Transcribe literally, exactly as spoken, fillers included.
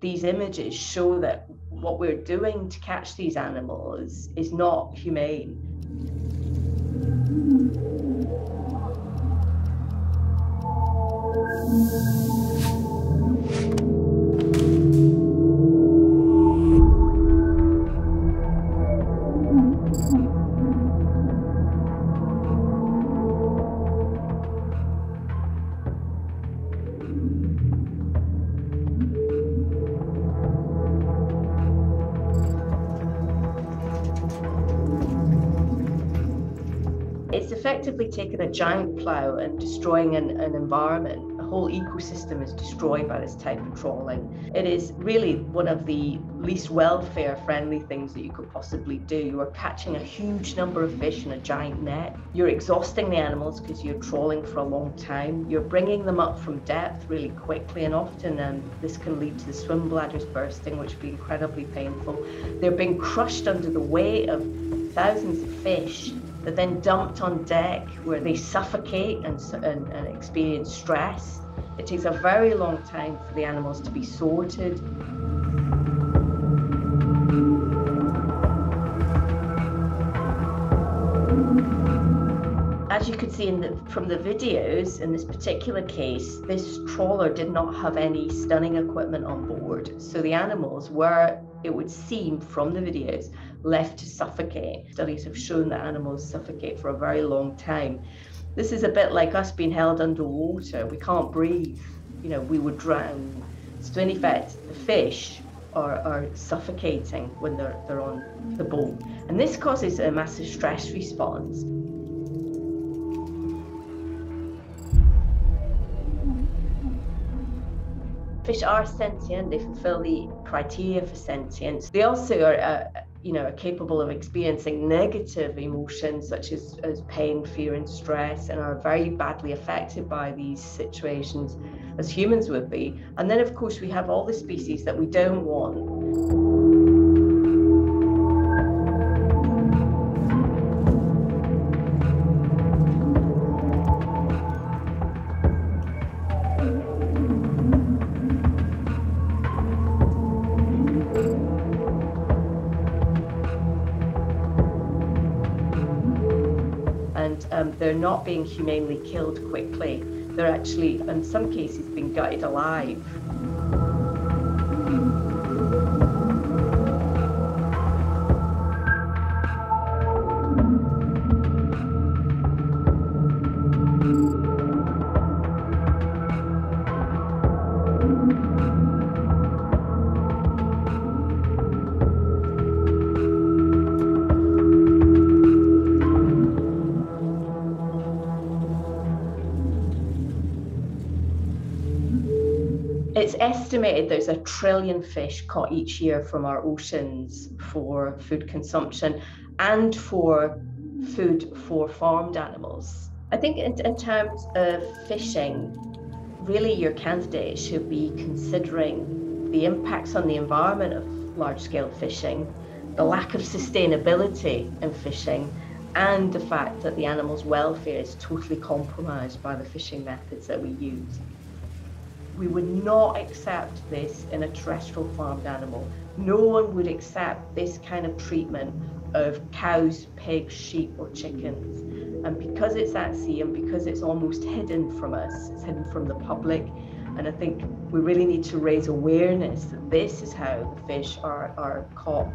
these images show that what we're doing to catch these animals is not humane. It's effectively taking a giant plough and destroying an, an environment. A whole ecosystem is destroyed by this type of trawling. It is really one of the least welfare-friendly things that you could possibly do. You are catching a huge number of fish in a giant net. You're exhausting the animals because you're trawling for a long time. You're bringing them up from depth really quickly, and often um, this can lead to the swim bladders bursting, which would be incredibly painful. They're being crushed under the weight of thousands of fish. They're then dumped on deck where they suffocate and, and, and experience stress. It takes a very long time for the animals to be sorted. As you could see in the, from the videos, in this particular case, this trawler did not have any stunning equipment on board. So the animals were, it would seem from the videos, left to suffocate. Studies have shown that animals suffocate for a very long time. This is a bit like us being held underwater. We can't breathe, you know, we would drown. So in effect, the fish are, are suffocating when they're, they're on the boat. And this causes a massive stress response. Fish are sentient, they fulfill the criteria for sentience. They also are, uh, you know, are capable of experiencing negative emotions such as, as pain, fear and stress, and are very badly affected by these situations as humans would be. And then of course we have all the species that we don't want. And um, they're not being humanely killed quickly. They're actually, in some cases, being gutted alive. It's estimated there's a trillion fish caught each year from our oceans for food consumption and for food for farmed animals. I think in, in terms of fishing, really your candidate should be considering the impacts on the environment of large-scale fishing, the lack of sustainability in fishing, and the fact that the animals' welfare is totally compromised by the fishing methods that we use. We would not accept this in a terrestrial farmed animal. No one would accept this kind of treatment of cows, pigs, sheep or chickens. And because it's at sea and because it's almost hidden from us, it's hidden from the public. And I think we really need to raise awareness that this is how the fish are, are caught.